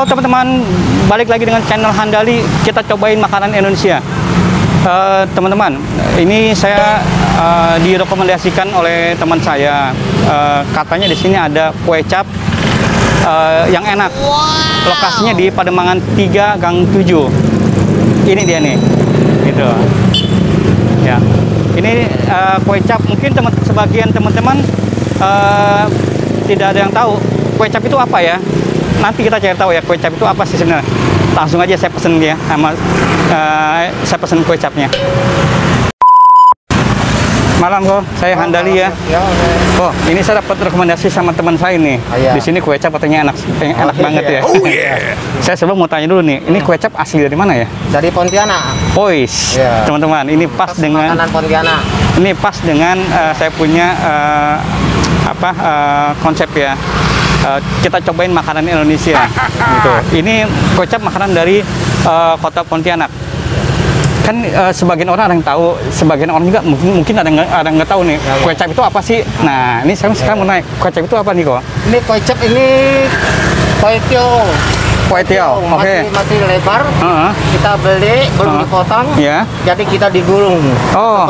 halo teman-teman, balik lagi dengan channel Handa Lie. Kita cobain makanan Indonesia. Teman-teman, ini saya direkomendasikan oleh teman saya. Katanya di sini ada kue cap yang enak. Lokasinya di Pademangan 3 Gang 7. Ini dia nih. Gitu. Ya. Ini kue cap, mungkin sebagian teman-teman tidak ada yang tahu kue cap itu apa ya. Nanti kita cari tahu ya kue cap itu apa sih sebenarnya. Langsung aja saya pesen dia sama saya pesen kue capnya. Malam kok, saya Handa Lie ya. Oh, ini saya dapat rekomendasi sama teman saya ini. Di sini kue cap katanya enak, enak banget ya. Oh yeah. Saya sebelum mau tanya dulu nih, ini kue cap asli dari mana ya? Dari Pontianak. Boys, teman-teman, ini pas dengan makanan Pontianak. Ini pas dengan saya punya konsep ya. Kita cobain makanan Indonesia gitu. Ini kue cap makanan dari kota Pontianak. Kan sebagian orang ada yang tahu, sebagian orang juga mungkin ada yang nggak tahu nih kue cap itu apa sih. Nah, ini sekarang mau naik kue cap itu apa nih kok? Ini kue cap ini kue tiao, masih lebar. Kita beli belum dipotong, jadi kita digulung. Oh,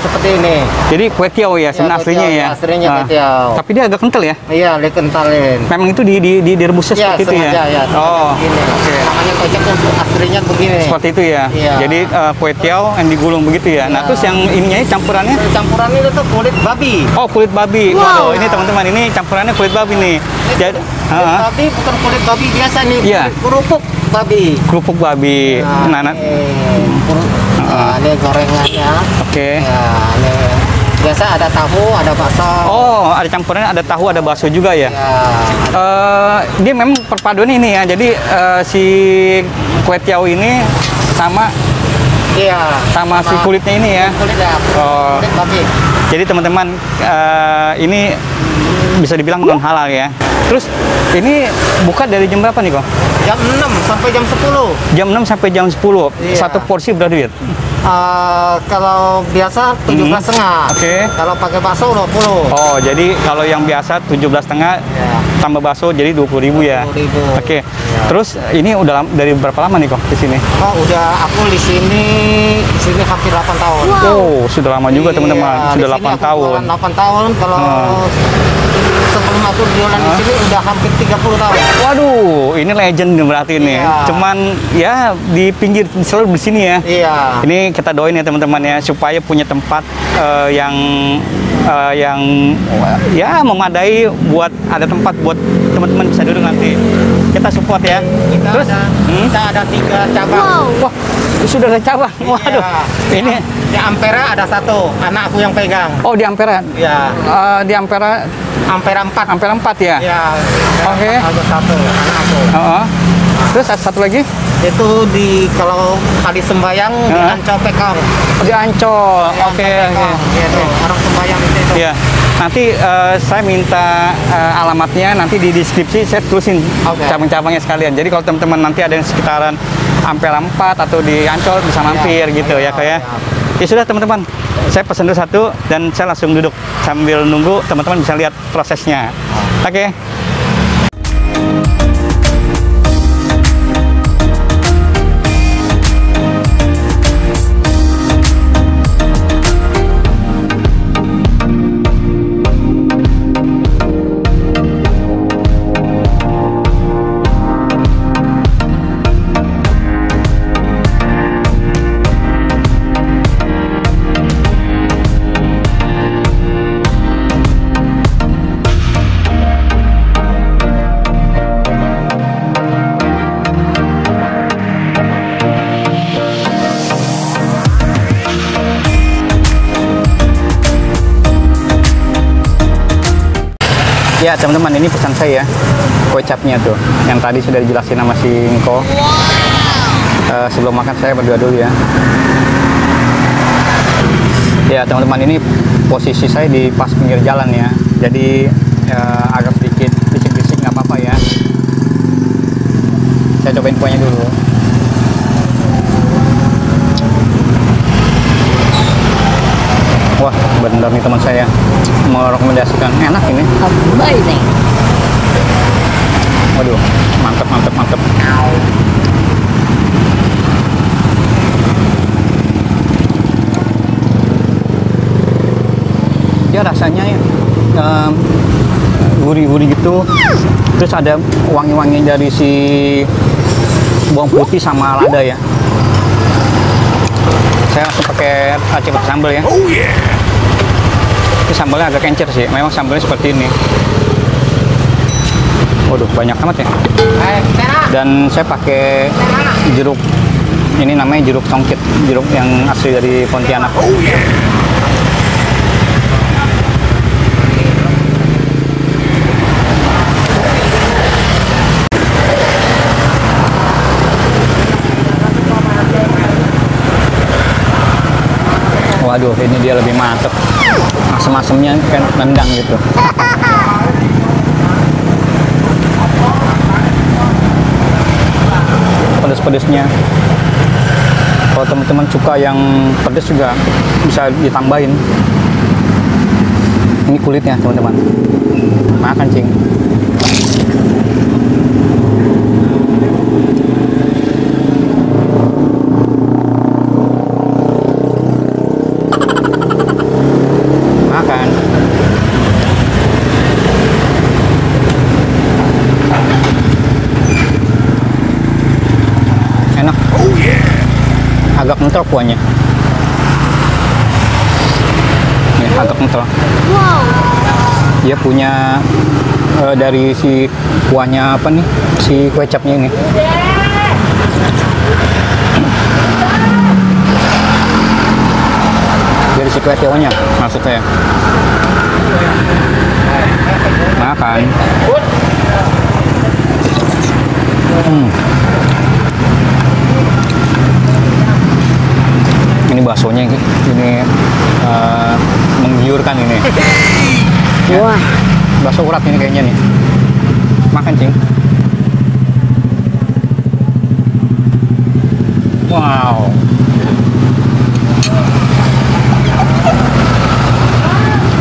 seperti ini. Jadi kue tiao ya, sebenarnya aslinya ya. Aslinya kue tiao. Tapi dia agak kental ya? Iya, dia kentalin. Memang itu direbusnya seperti itu ya? Iya, oh, oke. Namanya kue tiao aslinya begini. Seperti itu ya? Iya. Jadi kue tiao yang digulung begitu ya? Nah, terus yang ininya campurannya? Campurannya itu kulit babi. Oh, kulit babi. Wow. Ini teman-teman, ini campurannya kulit babi nih. Jadi tapi bukan kulit babi biasa nih, kerupuk babi. Kerupuk babi. Nah, ini gorengannya. Oke. Biasa ada tahu, ada bakso. Oh, ada campurannya, ada tahu, ada bakso juga ya. Dia memang perpaduan ini ya. Jadi si kue tiao ini sama sama si kulitnya ini ya. Kulit babi. Jadi teman-teman, ini bisa dibilang non halal ya. Terus ini buka dari jam berapa nih kok? Jam 6 sampai jam 10. Jam 6 sampai jam 10. Satu porsi berapa duit? Kalau biasa 17,5. Oke. Kalau pakai bakso 20. Oh, jadi kalau yang biasa 17,5 tambah bakso jadi 20.000 ya. 20.000. Oke. Terus ini udah dari berapa lama nih kok di sini? Oh, udah aku di sini hampir 8 tahun. Wow. Oh, sudah lama juga teman-teman. Sudah 8 tahun. 8 tahun kalau sebelum aku jualan di sini udah hampir 30 tahun. Waduh, ini legend berarti ini. Cuman ya di pinggir selalu di sini ya. Iya. Ini kita doain ya teman-teman ya supaya punya tempat yang ya memadai buat ada tempat buat teman-teman bisa duduk nanti. Kita support ya. Terus kita ada 3 cabang. Wow. Wah, sudah ada cabang. Waduh. Ini di Ampera ada 1, anak aku yang pegang. Oh, di Ampera. Iya. Di Ampera. Ampera 4 ya? Iya. Oke. Ada 1, anak aku. Terus satu lagi? Itu di kalau hari sembayang di Ancol Pekong. Di Ancol. Oke. Gitu. Orang sembayang itu. Iya. Nanti saya minta alamatnya nanti di deskripsi saya tulisin cabang-cabangnya sekalian. Jadi kalau teman-teman nanti ada yang sekitaran Ampera 4 atau di Ancol bisa mampir gitu ya kayak. Ya sudah teman-teman, saya pesen dulu 1 dan saya langsung duduk sambil nunggu teman-teman bisa lihat prosesnya. Oke. Ya teman-teman, ini pesan saya ya, kue capnya tuh, yang tadi sudah dijelasin sama si Niko. Sebelum makan saya berdoa dulu ya. Ya teman-teman, ini posisi saya di pas pinggir jalan ya, jadi agak sedikit bisik-bisik nggak apa-apa ya. Saya cobain kuenya dulu. Wah, benar nih teman saya merekomendasikan, enak ini. Waduh, mantep. Dia rasanya gurih-gurih gitu, terus ada wangi-wangi dari si bawang putih sama lada ya. Saya langsung pakai acik sambal ya. Oh yeah. Ini sambalnya agak encer sih, memang sambalnya seperti ini. Waduh, banyak amat ya. Dan saya pakai jeruk, ini namanya jeruk songkit, jeruk yang asli dari Pontianak. Oh yeah. Waduh, ini dia lebih mantep. Asem-asemnya kan nendang gitu. Pedes-pedesnya. Kalau teman-teman suka yang pedes juga bisa ditambahin. Ini kulitnya, teman-teman. Makan, Cing. Agak kental kuahnya. Ini agak kental. Dia punya dari si kuahnya apa nih? Si kue capnya ini. Dari si kue capnya maksudnya. Makan. Ini baksonya ini menggiurkan ini. Wah, bakso urat ini kayaknya nih. Makan, Cing. Wow.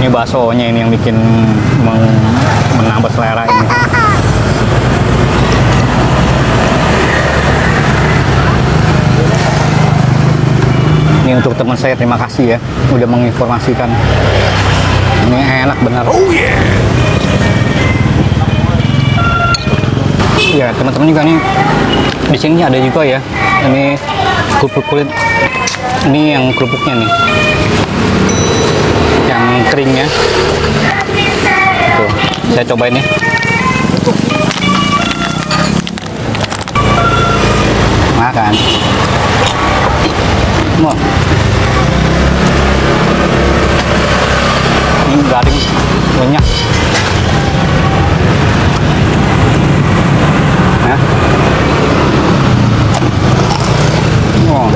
Ini baksonya ini yang bikin menambah selera ini. Ini untuk teman saya, terima kasih ya udah menginformasikan. Ini enak benar. Oh yeah. Ya, teman-teman juga nih di sini ada juga ya. Ini kerupuk kulit. Ini yang kerupuknya nih. Yang keringnya. Tuh, saya cobain nih. Makan. Wah. Ini garing, banyak. Nah. Wah.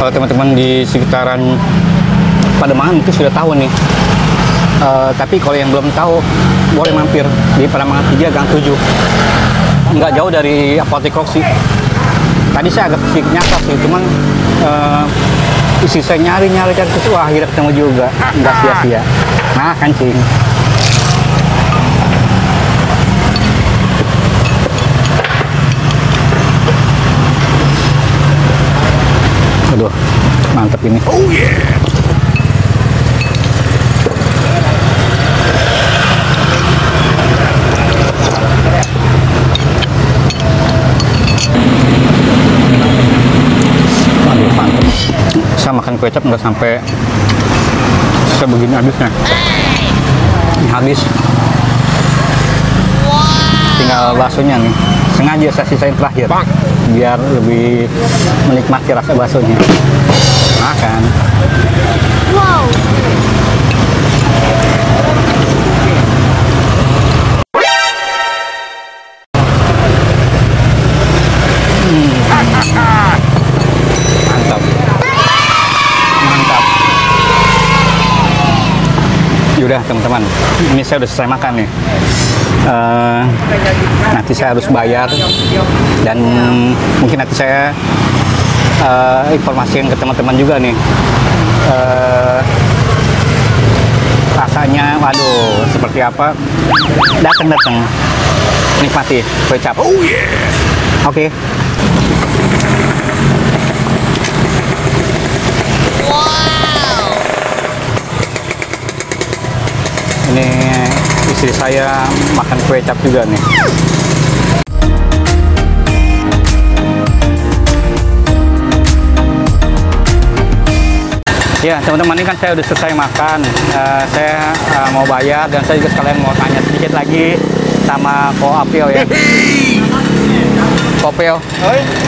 Kalau teman-teman di sekitaran Pademangan mungkin sudah tahu nih, tapi kalau yang belum tahu boleh mampir di Pademangan 3 Gang 7, nggak jauh dari apotek Roksi. Tadi saya agak sedikit nyasar sih, cuman isi saya nyari terus wah akhirnya ketemu juga, nggak sia-sia. Nah, kancing. Aduh, mantep ini. Oh yeah. Aduh, mantep. Saya makan kue cap nggak sampai sebegini habisnya. Ini habis. Tinggal baksonya nih. Sengaja saya sisain terakhir. Biar lebih menikmati rasa baksonya. Makan. Wow. Mantap. Mantap. Yaudah teman-teman, ini saya udah selesai makan nih. Nanti saya harus bayar dan mungkin nanti saya informasikan ke teman-teman juga nih rasanya, waduh seperti apa. Datang-datang nikmati kue cap. Oh yeah. Oke. Wow. Ini istri saya makan kue cap juga nih. Ya teman-teman, ini kan saya udah selesai makan. Saya mau bayar dan saya juga sekalian mau tanya sedikit lagi sama Ko Apiau ya. Ko Apiau,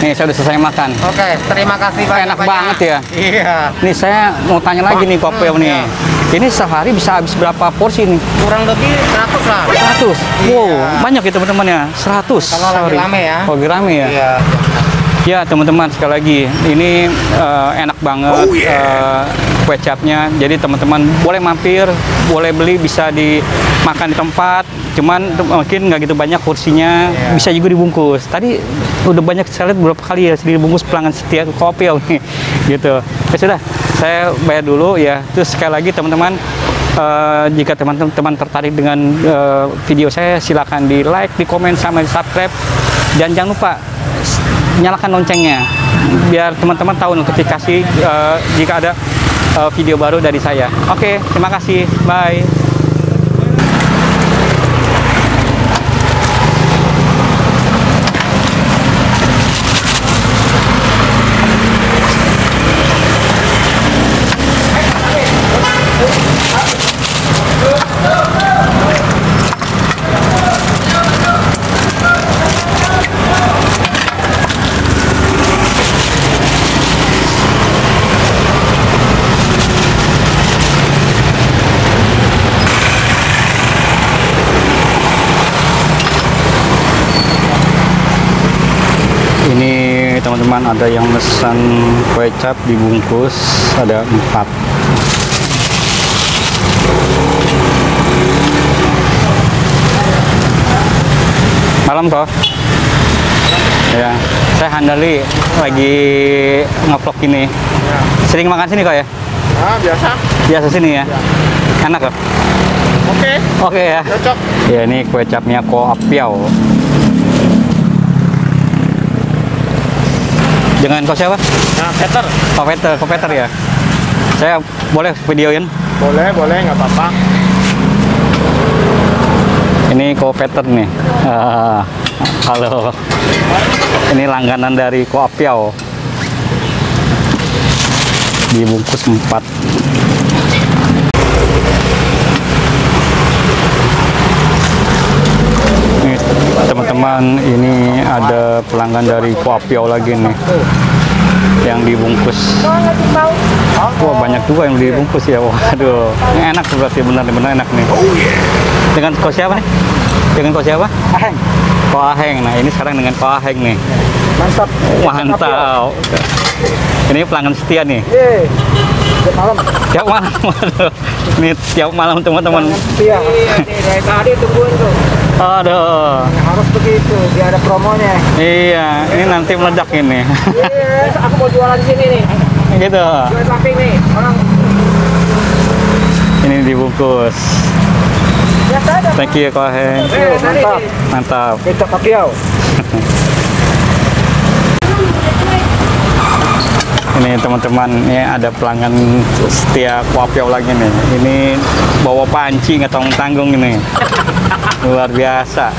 nih saya udah selesai makan. Oke, terima kasih banyak. Enak banget ya. Iya. Nih saya mau tanya lagi nih Ko Apiau nih. Iya. Ini sehari bisa habis berapa porsi nih? Kurang lebih 100 lah. 100? Iya. Wow, banyak ya teman-teman ya? 100. Kalau lagi rame ya. Kalau lagi rame ya? Iya. Ya teman-teman, sekali lagi, ini enak banget kue capnya. Jadi teman-teman boleh mampir, boleh beli, bisa dimakan di tempat. Cuman mungkin nggak gitu banyak kursinya, bisa juga dibungkus. Tadi udah banyak saya lihat berapa kali ya, dibungkus pelanggan setia Ko Apiau nih. Gitu. Ya sudah. Saya bayar dulu ya. Terus sekali lagi teman-teman, jika teman-teman tertarik dengan video saya, silakan di like, di komen, sama di subscribe, dan jangan lupa nyalakan loncengnya biar teman-teman tahu notifikasi jika ada video baru dari saya. Oke, terima kasih, bye. Ini teman-teman ada yang pesan kue cap dibungkus, ada 4. Malam toh? Ya, saya Handa Lie lagi nge-vlog ini. Sering makan sini kok ya? Ah, biasa. Biasa sini ya? Enak kok? Oke. Oke ya. Cocok. Ya, ini kue capnya Ko Apiau. Dengan kau siapa? Nah, Peter. Ko Peter, Ko Peter ya. Saya boleh videoin? Boleh, boleh, nggak apa-apa. Ini Ko Peter nih. Halo. Ini langganan dari Ko Apiau. Dibungkus 4. Teman-teman, ini ada pelanggan dari Ko Apiau lagi nih yang dibungkus. Wah, banyak juga yang dibungkus ya. Waduh, ini enak berarti, benar-benar enak nih. Dengan kau siapa nih? Dengan kau siapa? Heng. Kua Heng. Nah, ini sekarang dengan Kua Heng nih. Mantap. Mantap. Ini pelanggan setia nih. Tiap malam. Tiap malam. Ini tiap malam teman-teman. Iya, dari tadi tungguin tuh. Aduh. Harus begitu, dia ada promonya. Iya, ini nanti meledak ini. Iya, aku mau jualan di sini nih. Gitu. Jual samping nih, orang. Ini dibungkus. Thank you, Kua Heng. Mantap. Mantap. Kita Apiau. Ini teman-teman, ini ada pelanggan setia Ko Apiau lagi nih. Ini bawa panci nggak tanggung-tanggung ini. Luar biasa.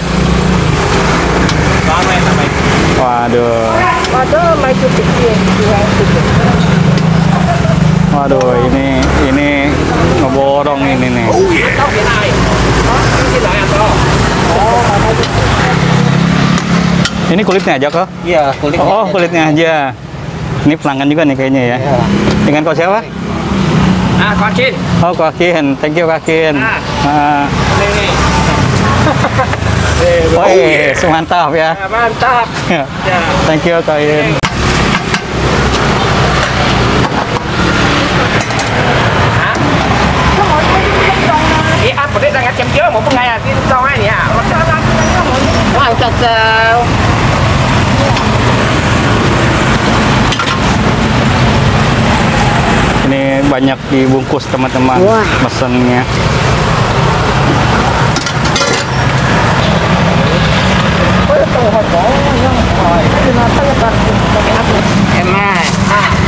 Waduh. Waduh, ini ngeborong ini nih. Ini kulitnya aja kok? Iya, kulitnya. Oh, kulitnya aja. Ini pelanggan juga nih kayaknya ya. Yeah. Dengan kau siapa? Ah, Kak Chin. Oh, Kak Chin. Thank you, Kak Chin. Ah. Oh, iya, mantap ya. Yeah, mantap. Yeah. Yeah. Thank you, Kak Chin. Ini banyak dibungkus teman-teman pesannya. Enak.